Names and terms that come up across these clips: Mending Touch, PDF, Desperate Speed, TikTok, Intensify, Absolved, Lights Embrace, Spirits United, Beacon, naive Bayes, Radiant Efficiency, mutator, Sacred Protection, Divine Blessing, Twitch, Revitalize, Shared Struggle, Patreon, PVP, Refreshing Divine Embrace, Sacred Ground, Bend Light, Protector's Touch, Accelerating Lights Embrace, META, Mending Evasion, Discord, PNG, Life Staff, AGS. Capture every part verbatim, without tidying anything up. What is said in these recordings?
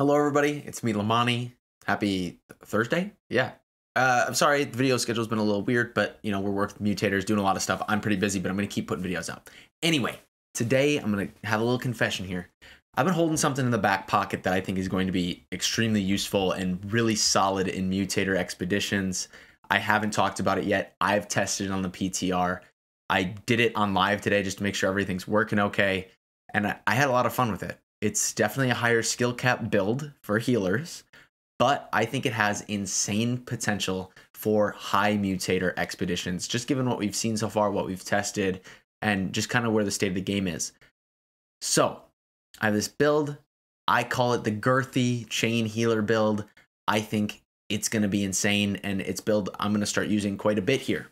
Hello, everybody. It's me, Lamani. Happy Thursday. Yeah. Uh, I'm sorry. The video schedule's been a little weird, but, you know, we're working with mutators, doing a lot of stuff. I'm pretty busy, but I'm going to keep putting videos up. Anyway, today I'm going to have a little confession here. I've been holding something in the back pocket that I think is going to be extremely useful and really solid in mutator expeditions. I haven't talked about it yet. I've tested it on the P T R. I did it on live today just to make sure everything's working okay. And I, I had a lot of fun with it. It's definitely a higher skill cap build for healers, but I think it has insane potential for high mutator expeditions, just given what we've seen so far, what we've tested, and just kind of where the state of the game is. So I have this build. I call it the GIRTHY chain healer build. I think it's going to be insane, and it's build I'm going to start using quite a bit here.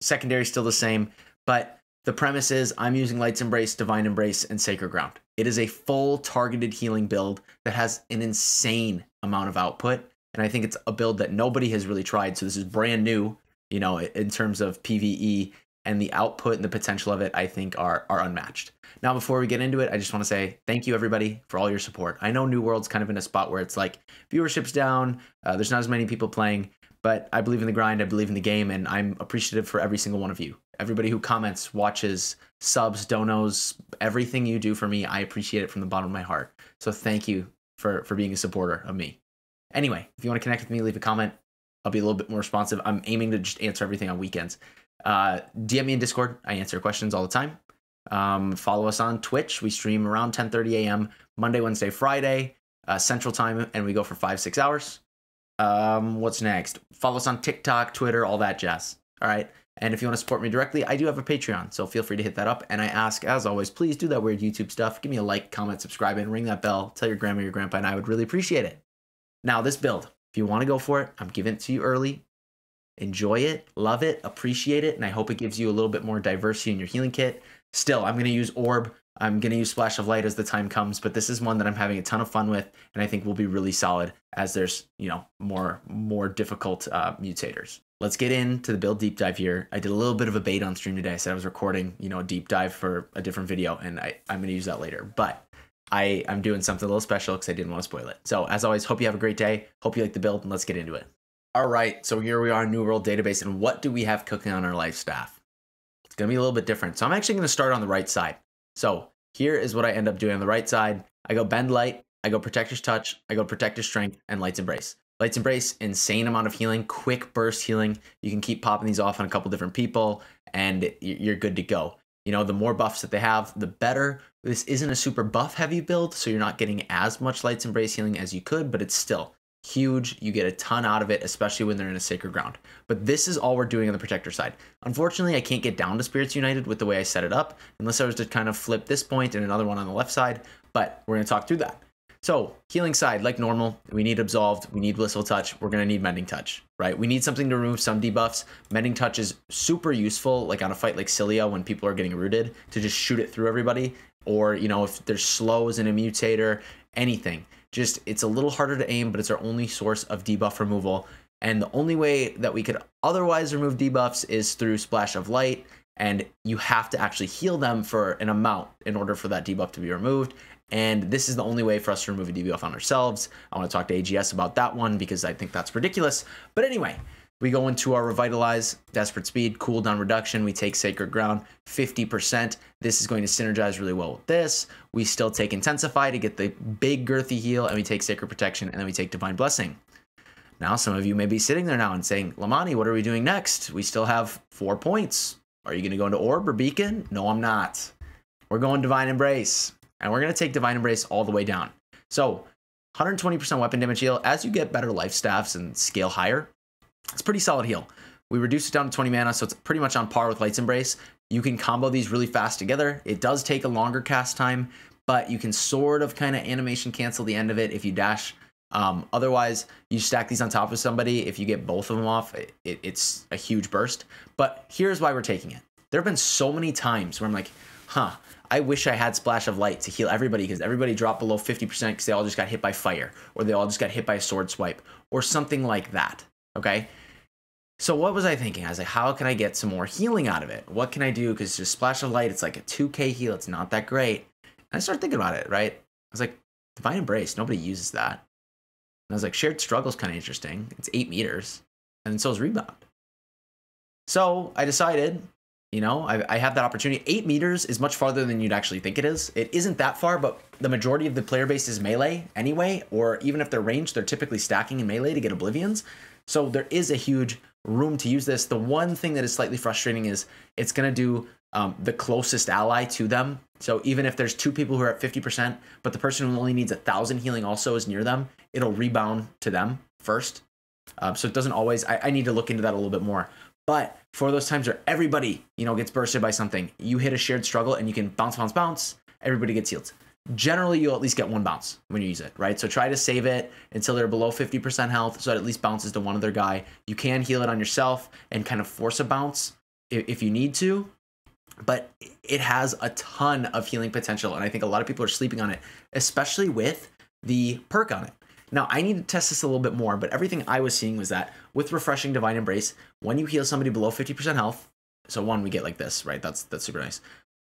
Secondary is still the same, but the premise is I'm using Lights Embrace, Divine Embrace, and Sacred Ground. It is a full targeted healing build that has an insane amount of output, and I think it's a build that nobody has really tried, so this is brand new, you know, in terms of PvE, and the output and the potential of it, I think, are, are unmatched. Now, before we get into it, I just want to say thank you, everybody, for all your support. I know New World's kind of in a spot where it's like viewership's down, uh, there's not as many people playing, but I believe in the grind, I believe in the game, and I'm appreciative for every single one of you. Everybody who comments, watches, subs, donos, everything you do for me, I appreciate it from the bottom of my heart. So thank you for, for being a supporter of me. Anyway, if you want to connect with me, leave a comment. I'll be a little bit more responsive. I'm aiming to just answer everything on weekends. Uh, D M me in Discord. I answer questions all the time. Um, follow us on Twitch. We stream around ten thirty a m Monday, Wednesday, Friday, uh, Central Time, and we go for five, six hours. Um, what's next? Follow us on TikTok, Twitter, all that jazz. All right. And if you want to support me directly, I do have a Patreon, so feel free to hit that up. And I ask, as always, please do that weird YouTube stuff. Give me a like, comment, subscribe, and ring that bell. Tell your grandma, your grandpa, and I would really appreciate it. Now, this build, if you want to go for it, I'm giving it to you early. Enjoy it, love it, appreciate it, and I hope it gives you a little bit more diversity in your healing kit. Still, I'm going to use Orb. I'm going to use Splash of Light as the time comes, but this is one that I'm having a ton of fun with, and I think will be really solid as there's, you know, more, more difficult uh, mutators. Let's get into the build deep dive here. I did a little bit of a bait on stream today. I said I was recording, you know, a deep dive for a different video, and I, I'm going to use that later. But I, I'm doing something a little special because I didn't want to spoil it. So as always, hope you have a great day. Hope you like the build, and let's get into it. All right, so here we are in New World Database, and what do we have cooking on our Life Staff? It's going to be a little bit different. So I'm actually going to start on the right side. So here is what I end up doing on the right side. I go Bend Light, I go Protector's Touch, I go Protector's Strength, and Lights Embrace. Lights Embrace, insane amount of healing, quick burst healing. You can keep popping these off on a couple different people, and you're good to go. You know, the more buffs that they have, the better. This isn't a super buff heavy build, so you're not getting as much Lights Embrace healing as you could, but it's still huge. You get a ton out of it, especially when they're in a Sacred Ground. But this is all we're doing on the Protector side. Unfortunately, I can't get down to Spirits United with the way I set it up, unless I was to kind of flip this point and another one on the left side, but we're going to talk through that. So healing side, like normal, we need Absolved, we need Blissful Touch, we're going to need Mending Touch, right? We need something to remove some debuffs. Mending Touch is super useful, like on a fight like Cilia when people are getting rooted, to just shoot it through everybody, or, you know, if there's slows in a mutator, anything. Just, it's a little harder to aim, but it's our only source of debuff removal. And the only way that we could otherwise remove debuffs is through Splash of Light, and you have to actually heal them for an amount in order for that debuff to be removed. And this is the only way for us to remove a debuff on ourselves. I want to talk to A G S about that one because I think that's ridiculous. But anyway, we go into our Revitalize, Desperate Speed, cooldown reduction. We take Sacred Ground, fifty percent. This is going to synergize really well with this. We still take Intensify to get the big girthy heal, and we take Sacred Protection, and then we take Divine Blessing. Now, some of you may be sitting there now and saying, Lamani, what are we doing next? We still have four points. Are you going to go into Orb or Beacon? No, I'm not. We're going Divine Embrace. And we're going to take Divine Embrace all the way down. So one hundred twenty percent weapon damage heal. As you get better life staffs and scale higher, it's pretty solid heal. We reduce it down to twenty mana, so it's pretty much on par with Lights Embrace. You can combo these really fast together. It does take a longer cast time, but you can sort of kind of animation cancel the end of it if you dash. Um, otherwise, you stack these on top of somebody. If you get both of them off, it, it, it's a huge burst. But here's why we're taking it. There have been so many times where I'm like, huh, I wish I had Splash of Light to heal everybody because everybody dropped below fifty percent because they all just got hit by fire, or they all just got hit by a sword swipe, or something like that, okay? So what was I thinking? I was like, how can I get some more healing out of it? What can I do? Because just Splash of Light, it's like a two K heal. It's not that great. And I started thinking about it, right? I was like, Divine Embrace, nobody uses that. And I was like, Shared Struggle's kind of interesting. It's eight meters. And so is Rebound. So I decided, you know, I, I have that opportunity. Eight meters is much farther than you'd actually think it is. It isn't that far, but the majority of the player base is melee anyway, or even if they're ranged, they're typically stacking in melee to get Oblivions. So there is a huge room to use this. The one thing that is slightly frustrating is it's going to do um, the closest ally to them. So even if there's two people who are at fifty percent, but the person who only needs one thousand healing also is near them, it'll rebound to them first. Um, so it doesn't always... I, I need to look into that a little bit more. But for those times where everybody, you know, gets bursted by something, you hit a Shared Struggle and you can bounce, bounce, bounce, everybody gets healed. Generally, you'll at least get one bounce when you use it, right? So try to save it until they're below fifty percent health so it at least bounces to one other guy. You can heal it on yourself and kind of force a bounce if you need to, but it has a ton of healing potential, and I think a lot of people are sleeping on it, especially with the perk on it. Now, I need to test this a little bit more, but everything I was seeing was that with Refreshing Divine Embrace, when you heal somebody below fifty percent health, so one, we get like this, right? That's that's super nice.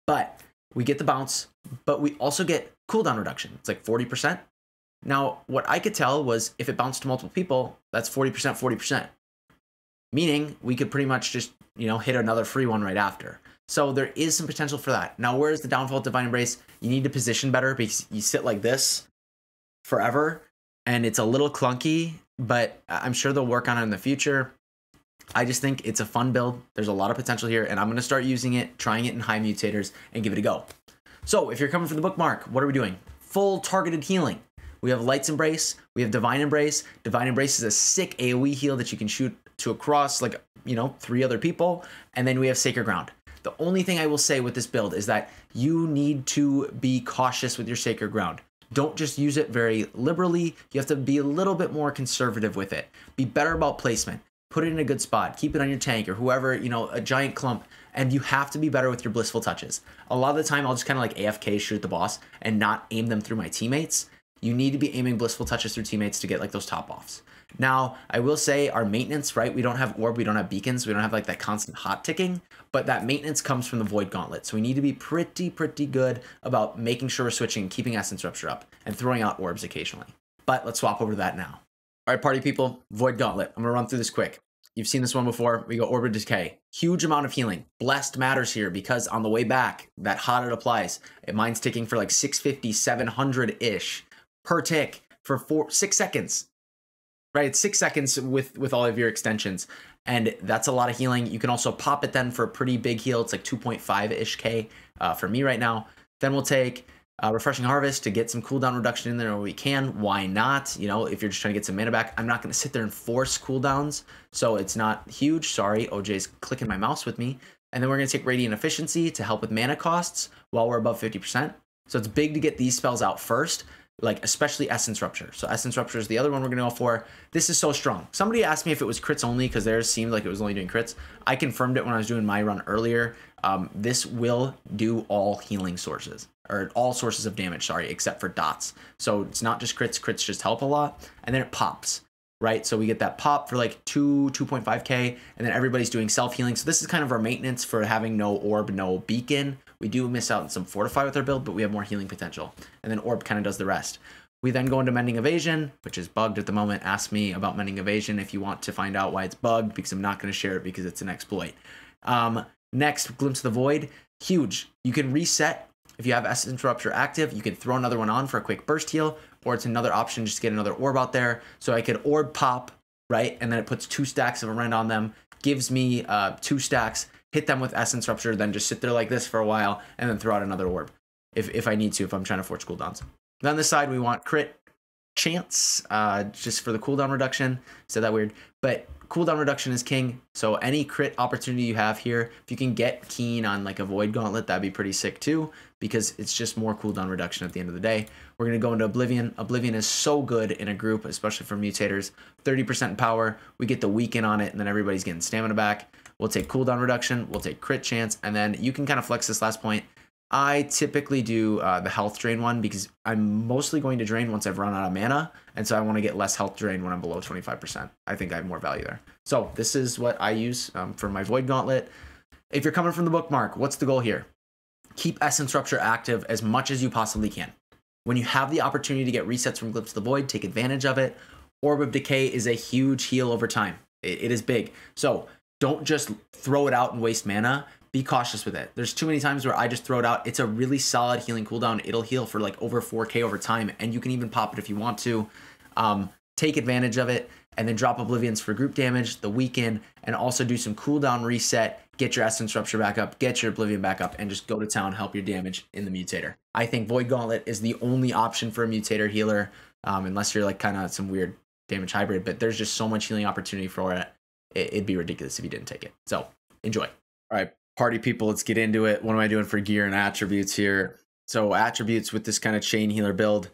But we get the bounce, but we also get cooldown reduction. It's like forty percent. Now, what I could tell was if it bounced to multiple people, that's forty percent, forty percent. Meaning we could pretty much just, you know, hit another free one right after. So there is some potential for that. Now, where's the downfall of Divine Embrace? You need to position better because you sit like this forever. And it's a little clunky, but I'm sure they'll work on it in the future. I just think it's a fun build. There's a lot of potential here, and I'm going to start using it, trying it in high mutators, and give it a go. So if you're coming for the bookmark, what are we doing? Full targeted healing. We have Lights Embrace. We have Divine Embrace. Divine Embrace is a sick AoE heal that you can shoot to across, like, you know, three other people. And then we have Sacred Ground. The only thing I will say with this build is that you need to be cautious with your Sacred Ground. Don't just use it very liberally. You have to be a little bit more conservative with it. Be better about placement. Put it in a good spot. Keep it on your tank or whoever, you know, a giant clump. And you have to be better with your Blissful Touches. A lot of the time, I'll just kind of like A F K shoot at the boss and not aim them through my teammates. You need to be aiming Blissful Touches through teammates to get like those top offs. Now, I will say our maintenance, right? We don't have orb, we don't have beacons, we don't have like that constant hot ticking, but that maintenance comes from the Void Gauntlet. So we need to be pretty, pretty good about making sure we're switching, keeping Essence Rupture up, and throwing out orbs occasionally. But let's swap over to that now. All right, party people, Void Gauntlet. I'm gonna run through this quick. You've seen this one before. We go Orb of Decay. Huge amount of healing. Blessed matters here because on the way back, that hot it applies. It mine's ticking for like six fifty, seven hundred-ish per tick for four, six seconds. Right, it's six seconds with, with all of your extensions. And that's a lot of healing. You can also pop it then for a pretty big heal. It's like two point five-ish K uh, for me right now. Then we'll take uh, Refreshing Harvest to get some cooldown reduction in there where we can. Why not? You know, if you're just trying to get some mana back, I'm not going to sit there and force cooldowns. So it's not huge. Sorry, O J's clicking my mouse with me. And then we're going to take Radiant Efficiency to help with mana costs while we're above fifty percent. So it's big to get these spells out first. Like especially Essence Rupture. So Essence Rupture is the other one we're gonna go for. This is so strong. Somebody asked me if it was crits only because theirs seemed like it was only doing crits. I confirmed it when I was doing my run earlier. Um, this will do all healing sources or all sources of damage, sorry, except for dots. So it's not just crits, crits just help a lot. And then it pops, right? So we get that pop for like two, two point five K and then everybody's doing self-healing. So this is kind of our maintenance for having no orb, no beacon. We do miss out on some Fortify with our build, but we have more healing potential. And then Orb kind of does the rest. We then go into Mending Evasion, which is bugged at the moment. Ask me about Mending Evasion if you want to find out why it's bugged, because I'm not going to share it because it's an exploit. Um, next, Glimpse of the Void. Huge. You can reset. If you have Essence Rupture active, you can throw another one on for a quick burst heal, or it's another option just to get another orb out there. So I could orb pop, right? And then it puts two stacks of a rend on them, gives me uh, two stacks, hit them with Essence Rupture, then just sit there like this for a while, and then throw out another orb if, if I need to, if I'm trying to force cooldowns. Then on this side, we want crit chance, uh, just for the cooldown reduction. Said that weird, but cooldown reduction is king. So any crit opportunity you have here, if you can get keen on like a Void Gauntlet, that'd be pretty sick too, because it's just more cooldown reduction at the end of the day. We're gonna go into Oblivion. Oblivion is so good in a group, especially for mutators. thirty percent power, we get the weaken on it, and then everybody's getting stamina back. We'll take cooldown reduction, we'll take crit chance, and then you can kind of flex this last point. I typically do uh, the health drain one because I'm mostly going to drain once I've run out of mana, and so I want to get less health drain when I'm below twenty-five percent. I think I have more value there. So this is what I use um, for my Void Gauntlet. If you're coming from the bookmark, what's the goal here? Keep Essence Rupture active as much as you possibly can. When you have the opportunity to get resets from Glyph to the Void, take advantage of it. Orb of Decay is a huge heal over time. It, it is big. So don't just throw it out and waste mana. Be cautious with it. There's too many times where I just throw it out. It's a really solid healing cooldown. It'll heal for like over four K over time, and you can even pop it if you want to. Um, take advantage of it, and then drop Oblivions for group damage, the weaken, and also do some cooldown reset, get your Essence Rupture back up, get your Oblivion back up, and just go to town, help your damage in the Mutator. I think Void Gauntlet is the only option for a Mutator healer, um, unless you're like kind of some weird damage hybrid, but there's just so much healing opportunity for it. It'd be ridiculous if you didn't take it. So enjoy. All right, party people, let's get into it. What am I doing for gear and attributes here? So attributes with this kind of chain healer build,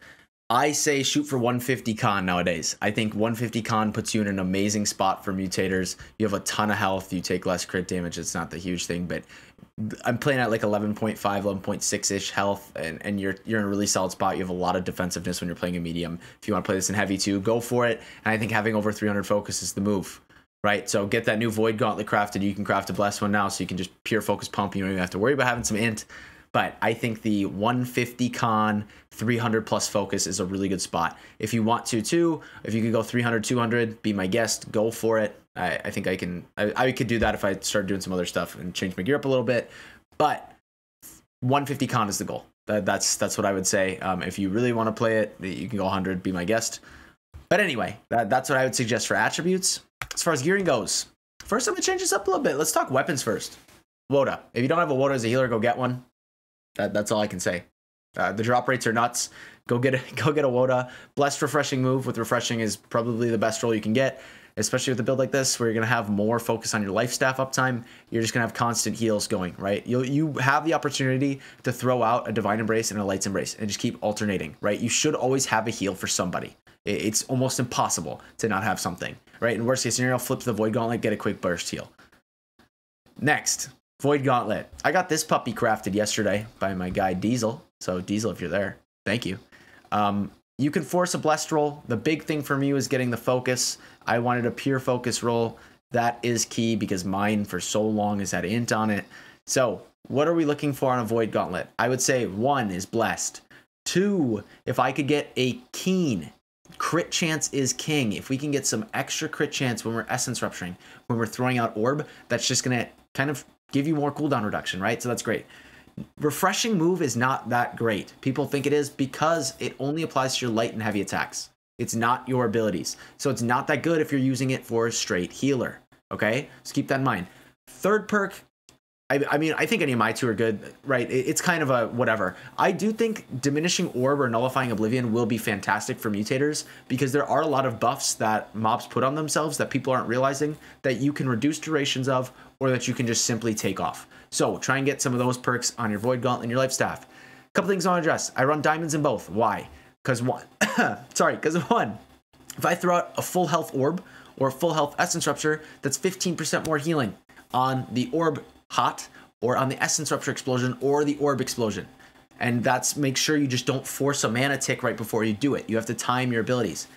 I say shoot for one fifty con nowadays. I think one fifty con puts you in an amazing spot for mutators. You have a ton of health. You take less crit damage. It's not the huge thing, but I'm playing at like eleven point five, eleven point six-ish health, and, and you're, you're in a really solid spot. You have a lot of defensiveness when you're playing a medium. If you want to play this in heavy too, go for it. And I think having over three hundred focus is the move, right? So get that new Void Gauntlet crafted. You can craft a Blessed one now, so you can just pure focus pump. You don't even have to worry about having some int. But I think the one fifty con, three hundred plus focus is a really good spot. If you want to, too, if you could go three hundred, two hundred, be my guest, go for it. I, I think I can, I, I could do that if I started doing some other stuff and change my gear up a little bit. But one fifty con is the goal. That, that's that's what I would say. Um, if you really want to play it, you can go one hundred, be my guest. But anyway, that, that's what I would suggest for attributes. As far as gearing goes, first I'm going to change this up a little bit. Let's talk weapons first. Woda. If you don't have a Woda as a healer, go get one. That, that's all I can say. Uh, the drop rates are nuts. Go get a, go get a Woda. Blessed refreshing move with refreshing is probably the best roll you can get, especially with a build like this where you're going to have more focus on your life staff uptime. You're just going to have constant heals going, right? You you have the opportunity to throw out a Divine Embrace and a Lights Embrace and just keep alternating, right? You should always have a heal for somebody. It, it's almost impossible to not have something, right? In worst case scenario, flip to the Void Gauntlet, get a quick burst heal. Next. Void Gauntlet. I got this puppy crafted yesterday by my guy Diesel. So Diesel, if you're there, thank you. Um, you can force a blessed roll. The big thing for me was getting the focus. I wanted a pure focus roll. That is key because mine for so long has had int on it. So what are we looking for on a Void Gauntlet? I would say one is blessed. Two, if I could get a keen, crit chance is king. If we can get some extra crit chance when we're essence rupturing, when we're throwing out orb, that's just going to kind of give you more cooldown reduction, right? So that's great. Refreshing move is not that great. People think it is because it only applies to your light and heavy attacks. It's not your abilities. So it's not that good if you're using it for a straight healer, okay? So keep that in mind. Third perk, I, I mean, I think any of my two are good, right? It, it's kind of a whatever. I do think diminishing orb or nullifying oblivion will be fantastic for mutators because there are a lot of buffs that mobs put on themselves that people aren't realizing that you can reduce durations of or that you can just simply take off. So try and get some of those perks on your Void Gauntlet and your life staff. A couple things I want to address. I run diamonds in both. Why? Because one, sorry, because of one. If I throw out a full health orb or a full health essence rupture, that's fifteen percent more healing on the orb hot or on the essence rupture explosion or the orb explosion. And that's make sure you just don't force a mana tick right before you do it. You have to time your abilities.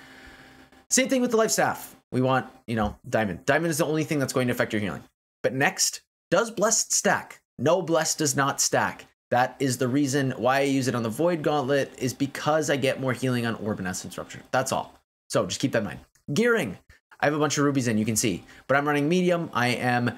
Same thing with the life staff. We want, you know, diamond. Diamond is the only thing that's going to affect your healing. But next, does Blessed stack? No, Blessed does not stack. That is the reason why I use it on the Void Gauntlet is because I get more healing on Orb and Essence Rupture. That's all. So just keep that in mind. Gearing. I have a bunch of rubies in, you can see. But I'm running medium. I am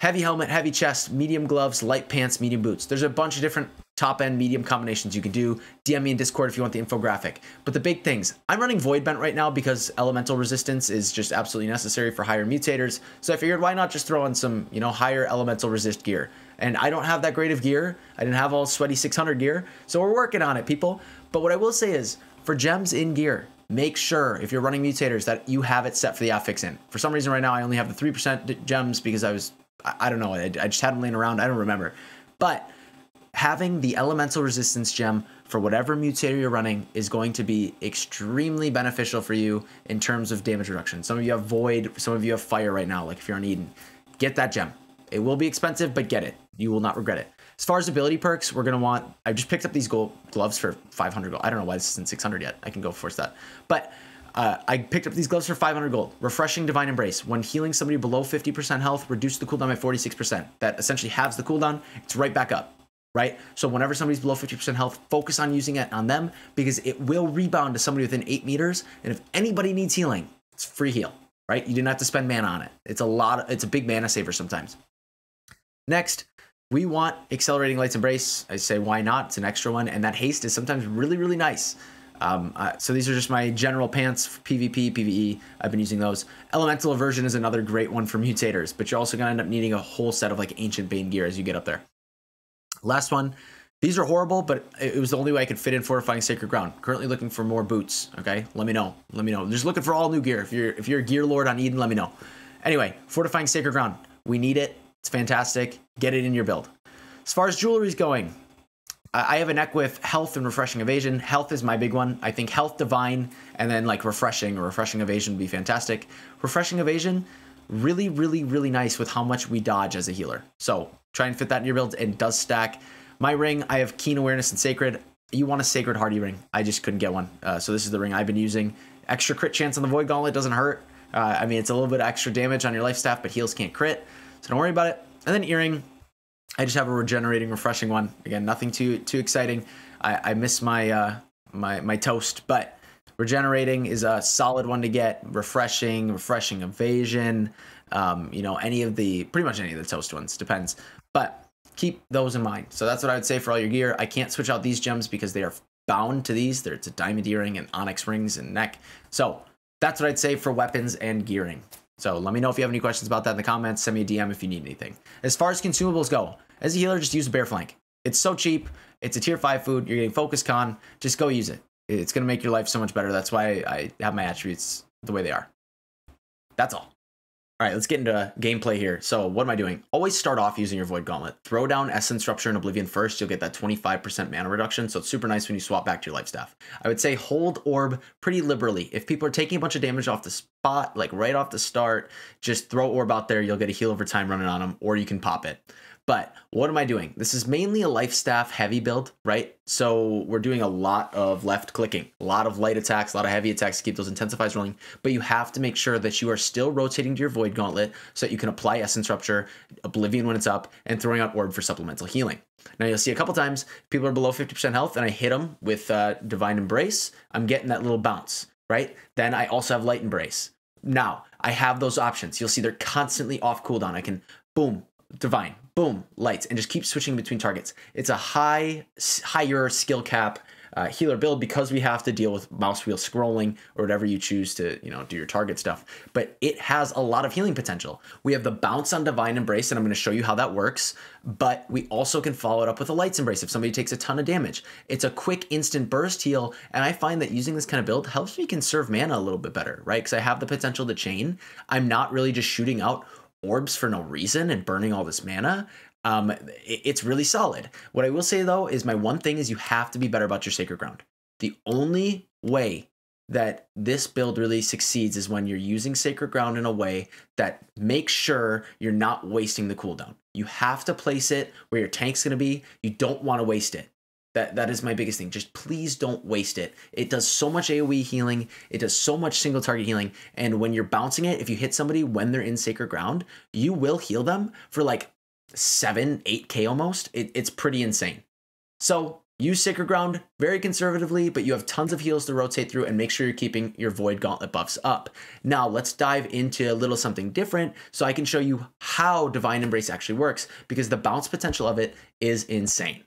heavy helmet, heavy chest, medium gloves, light pants, medium boots. There's a bunch of different top-end medium combinations you can do. D M me in Discord if you want the infographic. But the big things, I'm running Void Bent right now because elemental resistance is just absolutely necessary for higher mutators. So I figured why not just throw in some, you know, higher elemental resist gear. And I don't have that great of gear. I didn't have all sweaty six hundred gear. So we're working on it, people. But what I will say is, for gems in gear, make sure if you're running mutators that you have it set for the affix in. For some reason right now, I only have the three percent gems because I was, I don't know, I just had them laying around. I don't remember. But having the elemental resistance gem for whatever mutator you're running is going to be extremely beneficial for you in terms of damage reduction. Some of you have void, some of you have fire right now, like if you're on Eden. Get that gem. It will be expensive, but get it. You will not regret it. As far as ability perks, we're going to want... I just picked up these gold gloves for five hundred gold. I don't know why this isn't six hundred yet. I can go force that. But uh, I picked up these gloves for five hundred gold. Refreshing Divine Embrace. When healing somebody below fifty percent health, reduce the cooldown by forty-six percent. That essentially halves the cooldown. It's right back up. right? So whenever somebody's below fifty percent health, focus on using it on them, because it will rebound to somebody within eight meters. And if anybody needs healing, it's free heal, right? You do not have to spend mana on it. It's a lot of, it's a big mana saver sometimes. Next, we want Accelerating Lights Embrace. I say, why not? It's an extra one. And that haste is sometimes really, really nice. Um, uh, so these are just my general pants, PvP, PvE. I've been using those. Elemental Aversion is another great one for mutators, but you're also going to end up needing a whole set of like Ancient Bane gear as you get up there. Last one. These are horrible, but it was the only way I could fit in Fortifying Sacred Ground. Currently looking for more boots. Okay, let me know. Let me know. I'm just looking for all new gear. If you're if you're a gear lord on Eden, let me know. Anyway, Fortifying Sacred Ground. We need it. It's fantastic. Get it in your build. As far as jewelry is going, I have a neck with Health and Refreshing Evasion. Health is my big one. I think Health, Divine, and then like Refreshing or Refreshing Evasion would be fantastic. Refreshing Evasion, really, really, really nice with how much we dodge as a healer. So try and fit that in your build, and does stack. My ring, I have Keen Awareness and Sacred. You want a Sacred Hardy ring. I just couldn't get one. Uh, so this is the ring I've been using. Extra crit chance on the Void Gauntlet doesn't hurt. Uh, I mean, it's a little bit of extra damage on your life staff, but heals can't crit. So don't worry about it. And then earring. I just have a regenerating, refreshing one. Again, nothing too too exciting. I, I miss my uh, my my toast, but regenerating is a solid one to get. Refreshing, refreshing evasion. Um, you know, any of the pretty much any of the toast ones, depends. But keep those in mind. So that's what I would say for all your gear. I can't switch out these gems because they are bound to these. There's a diamond earring and onyx rings and neck. So that's what I'd say for weapons and gearing. So let me know if you have any questions about that in the comments. Send me a D M if you need anything. As far as consumables go, as a healer, just use a bear flank. It's so cheap. It's a tier five food. You're getting focus con. Just go use it. It's going to make your life so much better. That's why I have my attributes the way they are. That's all. All right, let's get into gameplay here. So what am I doing? Always start off using your Void Gauntlet. Throw down Essence Rupture and Oblivion first. You'll get that twenty-five percent mana reduction. So it's super nice when you swap back to your life staff. I would say hold orb pretty liberally. If people are taking a bunch of damage off the spot, like right off the start, just throw orb out there. You'll get a heal over time running on them, or you can pop it. But what am I doing? This is mainly a life staff heavy build, right? So we're doing a lot of left clicking, a lot of light attacks, a lot of heavy attacks to keep those intensifies rolling. But you have to make sure that you are still rotating to your Void Gauntlet so that you can apply Essence Rupture, Oblivion when it's up, and throwing out Orb for supplemental healing. Now you'll see a couple times people are below fifty percent health and I hit them with uh, Divine Embrace. I'm getting that little bounce, right? Then I also have Light Embrace. Now I have those options. You'll see they're constantly off cooldown. I can boom, Divine, boom, lights, and just keep switching between targets. It's a high, higher skill cap uh, healer build because we have to deal with mouse wheel scrolling or whatever you choose to, you know, do your target stuff. But it has a lot of healing potential. We have the bounce on Divine Embrace, and I'm going to show you how that works. But we also can follow it up with a Lights Embrace if somebody takes a ton of damage. It's a quick instant burst heal, and I find that using this kind of build helps me conserve mana a little bit better, right? Because I have the potential to chain. I'm not really just shooting out orbs for no reason and burning all this mana. Um, it, it's really solid. What I will say though is my one thing is you have to be better about your Sacred Ground. The only way that this build really succeeds is when you're using Sacred Ground in a way that makes sure you're not wasting the cooldown. You have to place it where your tank's gonna be. You don't wanna waste it. That, that is my biggest thing. Just please don't waste it. It does so much AoE healing. It does so much single target healing. And when you're bouncing it, if you hit somebody when they're in Sacred Ground, you will heal them for like seven, eight K almost. It, it's pretty insane. So use Sacred Ground very conservatively, but you have tons of heals to rotate through, and make sure you're keeping your Void Gauntlet buffs up. Now let's dive into a little something different so I can show you how Divine Embrace actually works, because the bounce potential of it is insane.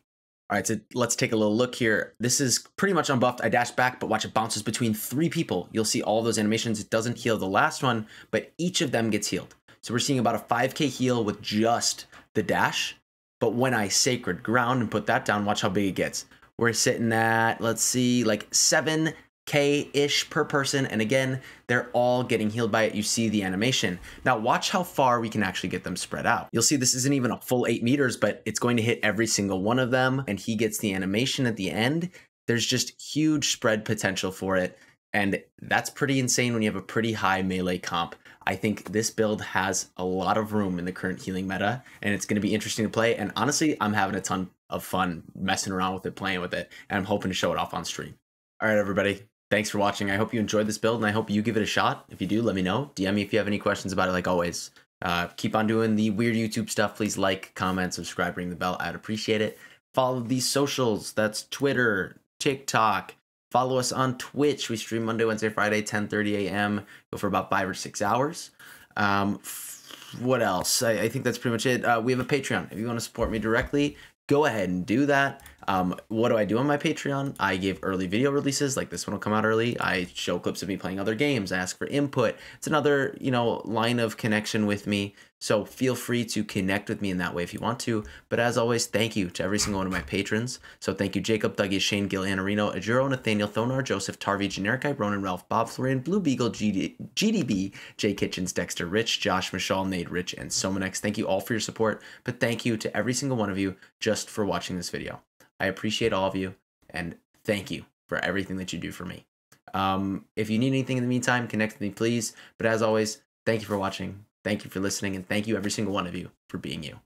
All right, so let's take a little look here. This is pretty much unbuffed. I dashed back, but watch, it bounces between three people. You'll see all those animations. It doesn't heal the last one, but each of them gets healed. So we're seeing about a five K heal with just the dash. But when I Sacred Ground and put that down, watch how big it gets. We're sitting at, let's see, like seven K-ish per person. And again, they're all getting healed by it. You see the animation. Now watch how far we can actually get them spread out. You'll see this isn't even a full eight meters, but it's going to hit every single one of them. And he gets the animation at the end. There's just huge spread potential for it. And that's pretty insane when you have a pretty high melee comp. I think this build has a lot of room in the current healing meta, and it's going to be interesting to play. And honestly, I'm having a ton of fun messing around with it, playing with it, and I'm hoping to show it off on stream. All right, everybody. Thanks for watching. I hope you enjoyed this build, and I hope you give it a shot. If you do, let me know. D M me if you have any questions about it, like always. Uh, keep on doing the weird YouTube stuff. Please like, comment, subscribe, ring the bell. I'd appreciate it. Follow these socials. That's Twitter, TikTok. Follow us on Twitch. We stream Monday, Wednesday, Friday, ten thirty a m Go for about five or six hours. Um, what else? I, I think that's pretty much it. Uh, we have a Patreon. If you want to support me directly, go ahead and do that. Um, what do I do on my Patreon? I give early video releases, like this one will come out early. I show clips of me playing other games. I ask for input. It's another, you know, line of connection with me. So feel free to connect with me in that way if you want to. But as always, thank you to every single one of my patrons. So thank you, Jacob, Dougie, Shane, Gil, Anarino, Ajuro, Nathaniel, Thonar, Joseph, Tarvi, Generic, Ronan, Ralph, Bob, Florian, Blue Beagle, G D B, Jay Kitchens, Dexter, Rich, Josh, Michelle, Nate, Rich, and Somanex. Thank you all for your support. But thank you to every single one of you just for watching this video. I appreciate all of you, and thank you for everything that you do for me. Um, if you need anything in the meantime, connect with me, please. But as always, thank you for watching. Thank you for listening, and thank you every single one of you for being you.